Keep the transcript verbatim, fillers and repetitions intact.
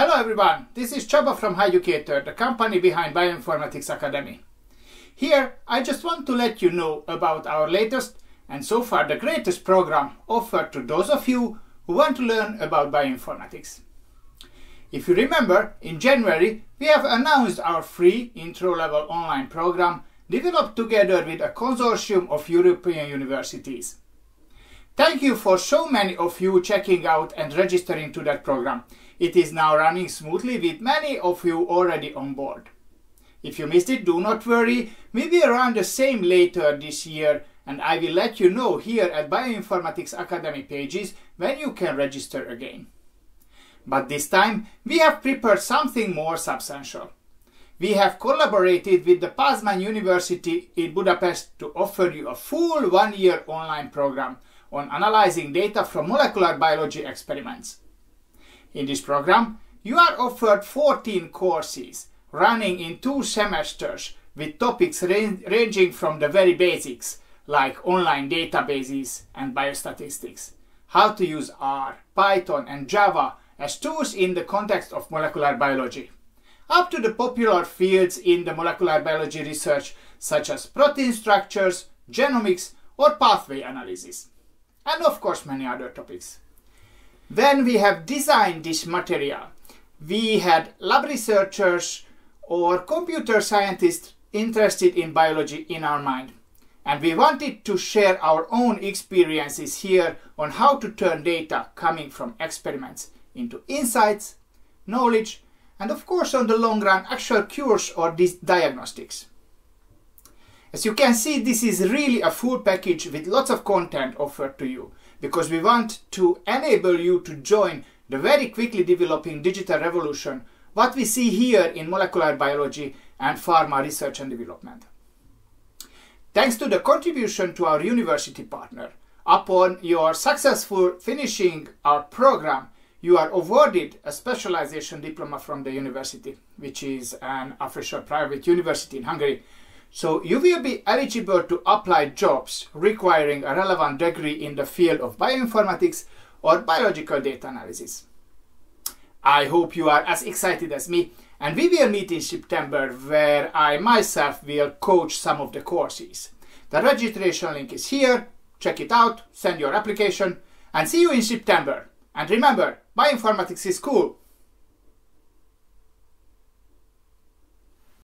Hello everyone, this is Csaba from HiDucator, the company behind Bioinformatics Academy. Here I just want to let you know about our latest and so far the greatest program offered to those of you who want to learn about bioinformatics. If you remember, in January we have announced our free intro-level online program developed together with a consortium of European universities. Thank you for so many of you checking out and registering to that program. It is now running smoothly with many of you already on board. If you missed it, do not worry, we will run the same later this year and I will let you know here at Bioinformatics Academy pages when you can register again. But this time we have prepared something more substantial. We have collaborated with the Pázmány University in Budapest to offer you a full one-year online program on analyzing data from molecular biology experiments. In this program, you are offered fourteen courses running in two semesters with topics ran ranging from the very basics like online databases and biostatistics, how to use R, Python and Java as tools in the context of molecular biology, up to the popular fields in the molecular biology research such as protein structures, genomics or pathway analysis, and of course many other topics. When we have designed this material, we had lab researchers or computer scientists interested in biology in our mind. And we wanted to share our own experiences here on how to turn data coming from experiments into insights, knowledge, and of course on the long run actual cures or diagnostics. As you can see, this is really a full package with lots of content offered to you, because we want to enable you to join the very quickly developing digital revolution, what we see here in molecular biology and pharma research and development. Thanks to the contribution to our university partner, upon your successful finishing our program, you are awarded a specialization diploma from the university, which is an official private university in Hungary. So you will be eligible to apply jobs requiring a relevant degree in the field of bioinformatics or biological data analysis. I hope you are as excited as me, and we will meet in September where I myself will coach some of the courses. The registration link is here, check it out, send your application, and see you in September. And remember, bioinformatics is cool!